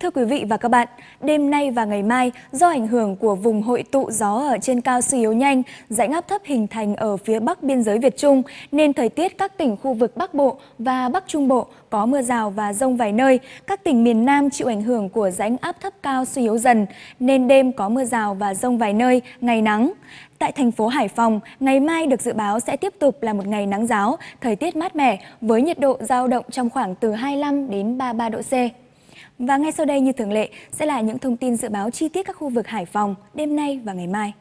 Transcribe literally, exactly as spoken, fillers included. Thưa quý vị và các bạn, đêm nay và ngày mai, do ảnh hưởng của vùng hội tụ gió ở trên cao suy yếu nhanh, rãnh áp thấp hình thành ở phía bắc biên giới Việt Trung, nên thời tiết các tỉnh khu vực Bắc Bộ và Bắc Trung Bộ có mưa rào và dông vài nơi. Các tỉnh miền Nam chịu ảnh hưởng của rãnh áp thấp cao suy yếu dần, nên đêm có mưa rào và dông vài nơi, ngày nắng. Tại thành phố Hải Phòng, ngày mai được dự báo sẽ tiếp tục là một ngày nắng ráo, thời tiết mát mẻ, với nhiệt độ dao động trong khoảng từ hai mươi lăm đến ba mươi ba độ C. Và ngay sau đây như thường lệ sẽ là những thông tin dự báo chi tiết các khu vực Hải Phòng đêm nay và ngày mai.